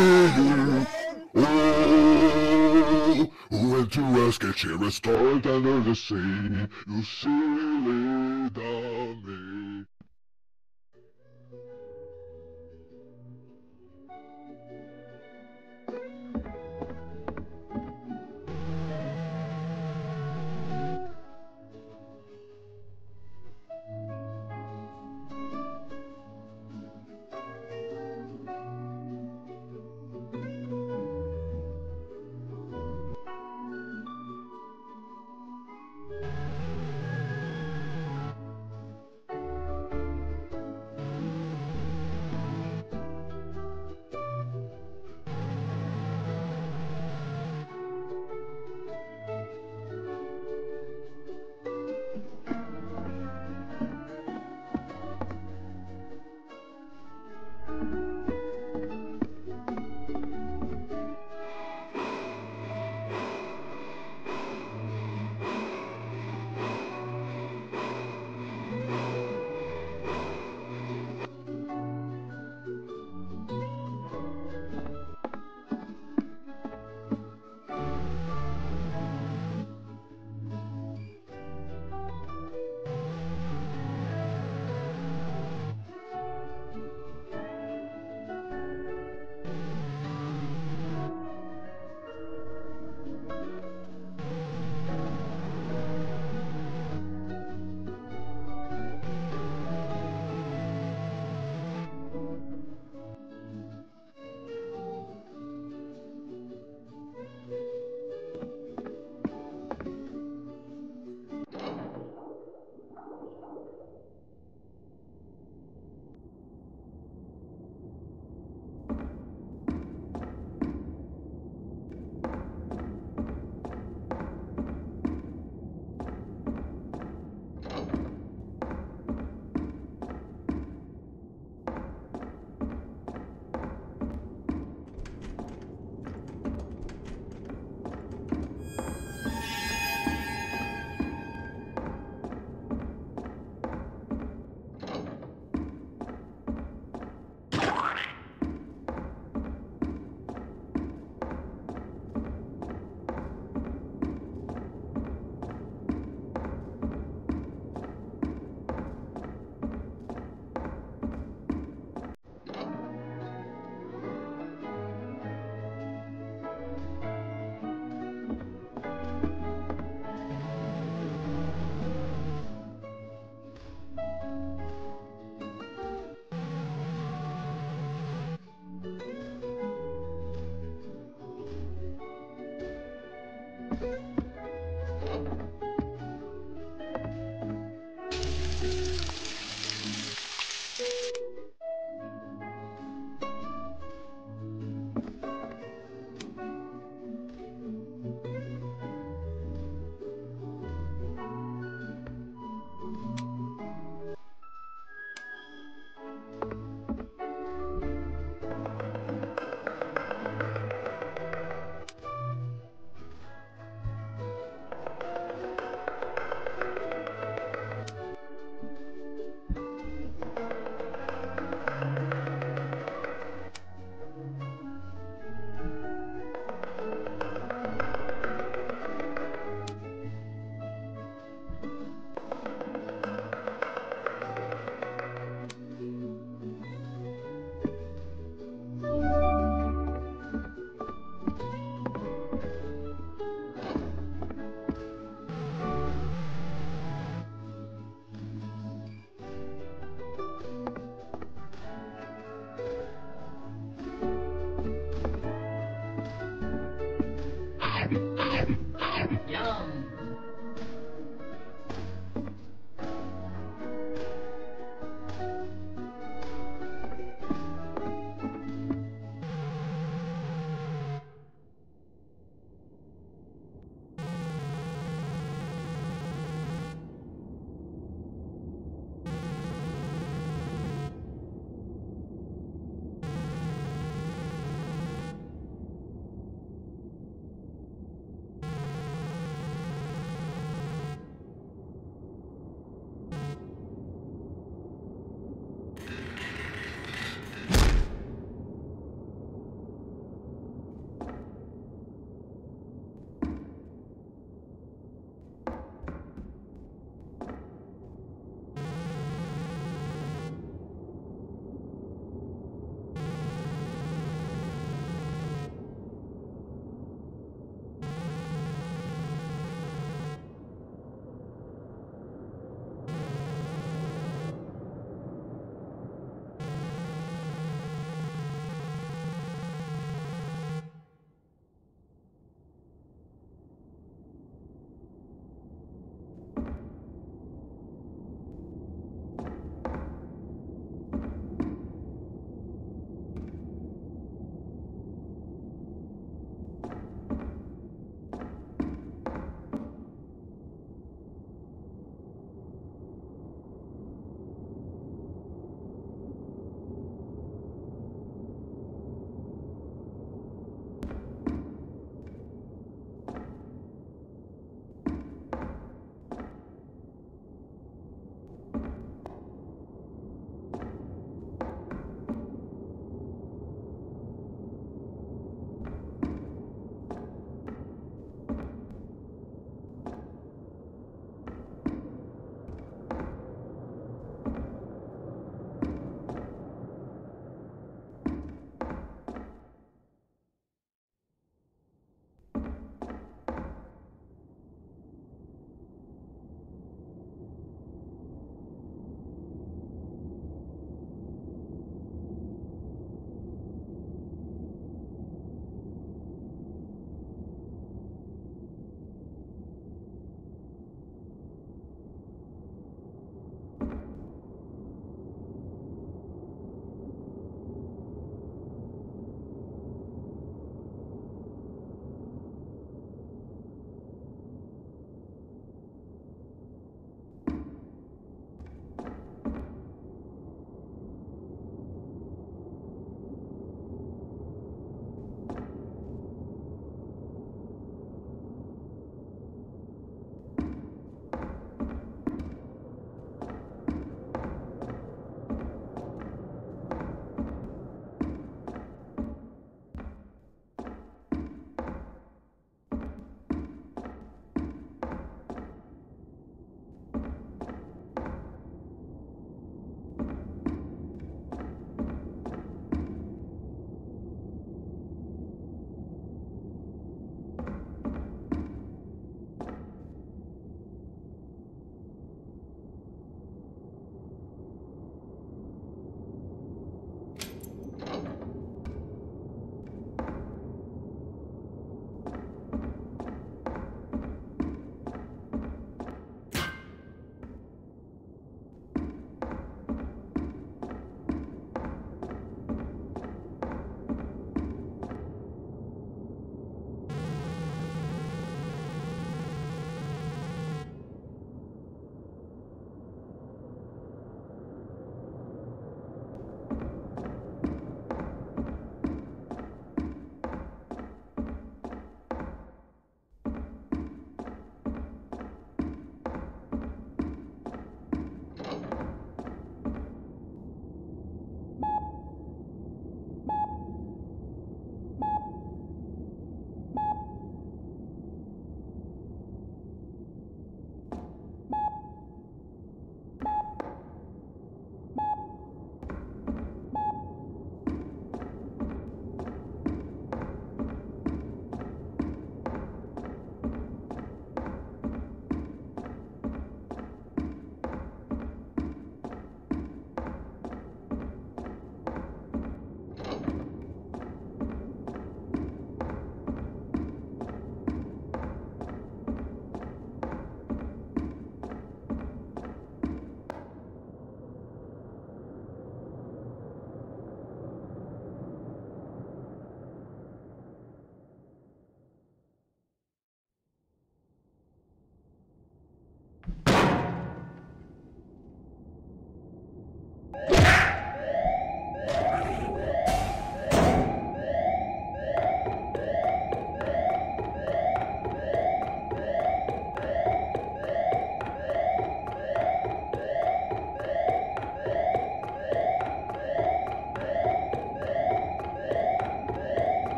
Went to a sketchy restaurant under the sea. You silly dummy.